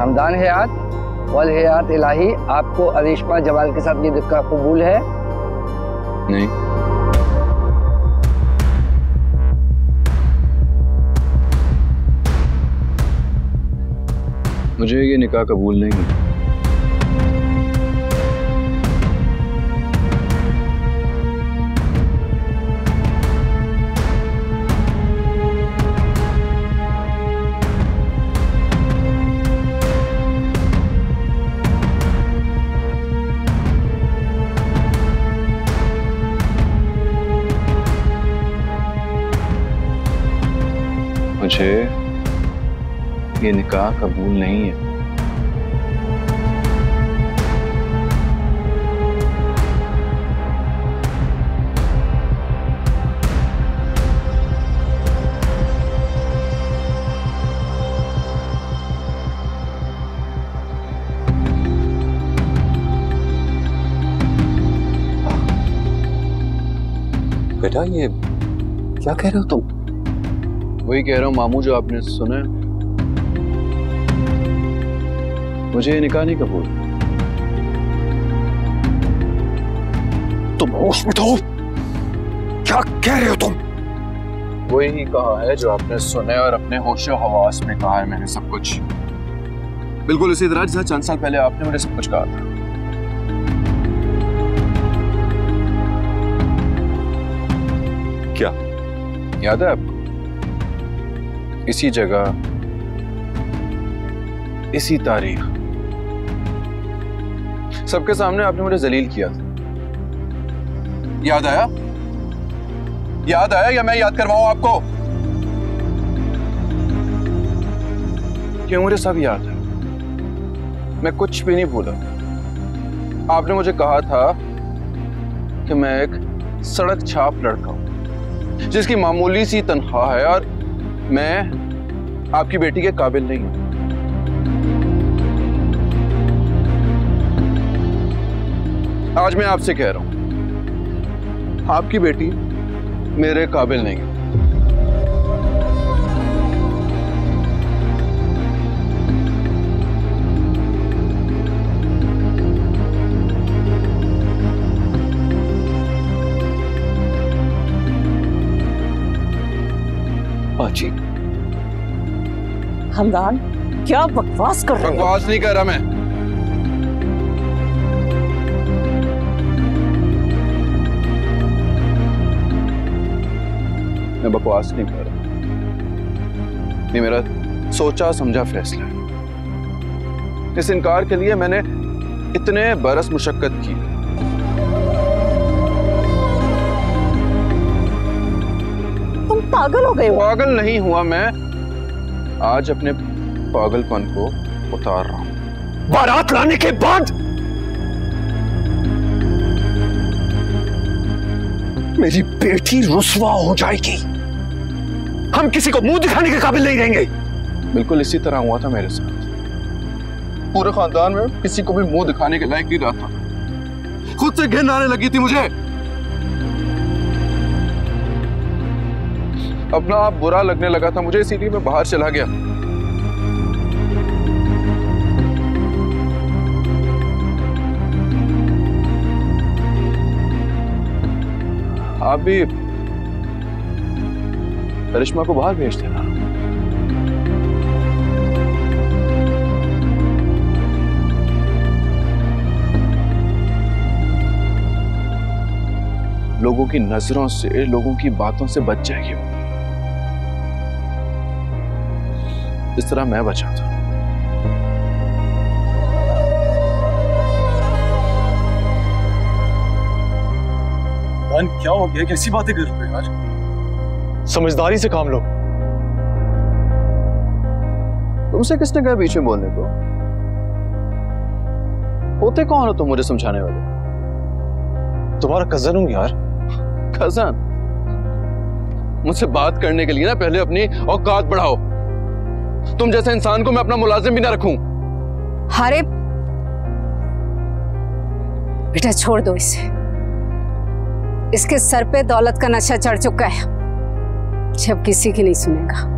हमदान हयात वल हयात इलाही, आपको अरिश्मा जमाल के साथ ये निकाह कबूल है? नहीं। मुझे ये निकाह कबूल नहीं है। मुझे ये निकाह कबूल नहीं है। बेटा ये क्या कह रहे हो तुम? वही कह रहा हूँ मामू जो आपने सुना है। मुझे ये निकाह नहीं कबूल। तुम होश में हो? क्या कह रहे हो तुम? वही कहा है जो आपने सुना है और अपने होश और हवास में कहा है मैंने सब कुछ। बिल्कुल उसी तरह जैसा चंद साल पहले आपने मुझे सब कुछ कहा था। क्या याद है आपको? इसी जगह, इसी तारीख, सबके सामने आपने मुझे जलील किया था। याद आया? याद आया या मैं याद करवाऊं आपको? क्यों मुझे सब याद है, मैं कुछ भी नहीं भूला। आपने मुझे कहा था कि मैं एक सड़क छाप लड़का हूं जिसकी मामूली सी तनख्वाह है और मैं आपकी बेटी के काबिल नहीं हूं। आज मैं आपसे कह रहा हूं आपकी बेटी मेरे काबिल नहीं है। जी हमदान क्या बकवास कर रहे हो? बकवास नहीं कर रहा मैं। बकवास नहीं कर रहा। ये मेरा सोचा समझा फैसला है। इस इनकार के लिए मैंने इतने बरस मुशक्कत की। पागल हो गए? पागल नहीं हुआ मैं, आज अपने पागलपन को उतार रहा हूं। बारात लाने के बाद मेरी बेटी रुसवा हो जाएगी। हम किसी को मुंह दिखाने के काबिल नहीं रहेंगे। बिल्कुल इसी तरह हुआ था मेरे साथ। पूरे खानदान में किसी को भी मुंह दिखाने के लायक नहीं रहा था। खुद से घिन आने लगी थी मुझे। अपना आप बुरा लगने लगा था मुझे, इसीलिए मैं बाहर चला गया। आप भी करिश्मा को बाहर भेज देना। लोगों की नजरों से, लोगों की बातों से बच जाएगी वो, इस तरह मैं बचा था। क्या हो गया? कैसी बातें कर रहे हो यार? समझदारी से काम लो। तुमसे किसने कहा बीच में बोलने को? होते कौन हो तुम मुझे समझाने वाले? तुम्हारा कजन हूं यार। कजन? मुझसे बात करने के लिए ना पहले अपनी औकात बढ़ाओ। तुम जैसे इंसान को मैं अपना मुलाजिम भी ना रखूं। अरे बेटा छोड़ दो इसे। इसके सर पे दौलत का नशा चढ़ चुका है, जब किसी की नहीं सुनेगा।